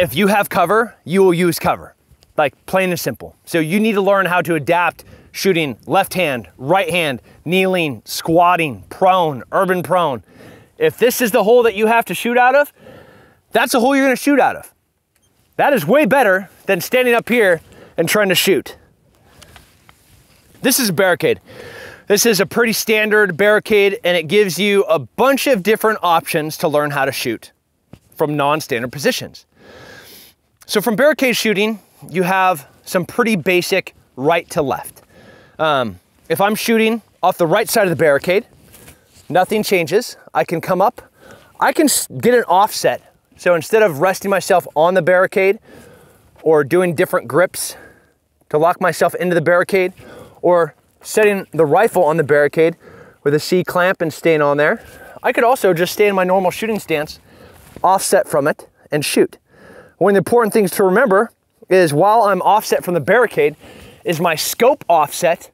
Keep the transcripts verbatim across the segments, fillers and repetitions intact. If you have cover, you will use cover, like plain and simple. So you need to learn how to adapt shooting left hand, right hand, kneeling, squatting, prone, urban prone. If this is the hole that you have to shoot out of, that's the hole you're gonna shoot out of. That is way better than standing up here and trying to shoot. This is a barricade. This is a pretty standard barricade, and it gives you a bunch of different options to learn how to shoot from non-standard positions. So from barricade shooting, you have some pretty basic right to left. Um, if I'm shooting off the right side of the barricade, nothing changes. I can come up, I can get an offset. So instead of resting myself on the barricade or doing different grips to lock myself into the barricade, or setting the rifle on the barricade with a C-clamp and staying on there, I could also just stay in my normal shooting stance, offset from it, and shoot. One of the important things to remember is while I'm offset from the barricade, is my scope offset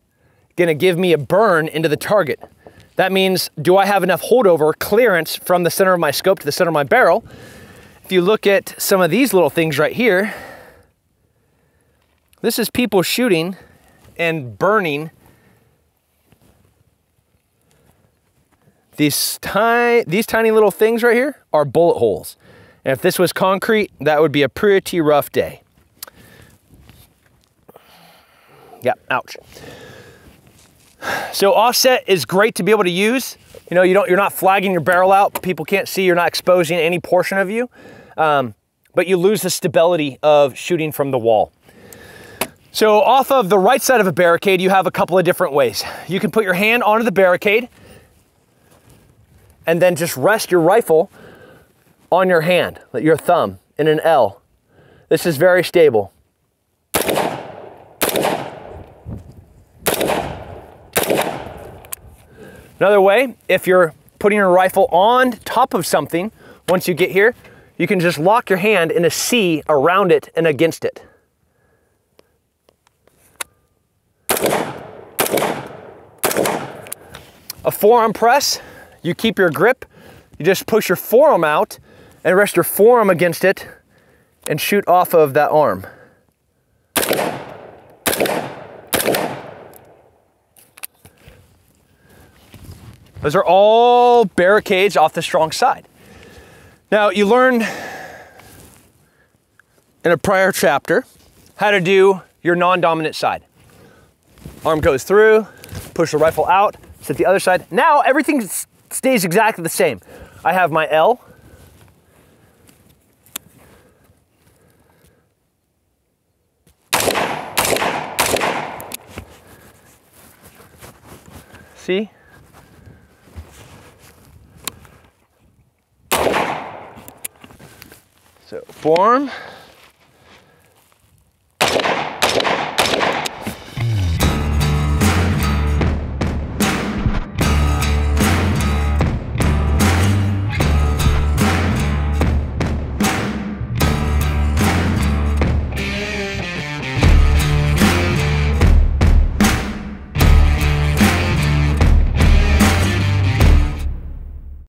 gonna give me a burn into the target? That means, do I have enough holdover clearance from the center of my scope to the center of my barrel? If you look at some of these little things right here, this is people shooting and burning these tiny, these tiny little things right here are bullet holes. And if this was concrete, that would be a pretty rough day. Yeah, ouch. So offset is great to be able to use. You know, you don't, you're not flagging your barrel out. People can't see, you're not exposing any portion of you, um, but you lose the stability of shooting from the wall. So off of the right side of a barricade, you have a couple of different ways. You can put your hand onto the barricade and then just rest your rifle on your hand, like your thumb in an L. This is very stable. Another way, if you're putting your rifle on top of something, once you get here, you can just lock your hand in a C around it and against it. A forearm press, you keep your grip, you just push your forearm out and rest your forearm against it and shoot off of that arm. Those are all barricades off the strong side. Now, you learned in a prior chapter how to do your non-dominant side. Arm goes through, push the rifle out, set the other side. Now everything stays exactly the same. I have my L. See? So, forearm.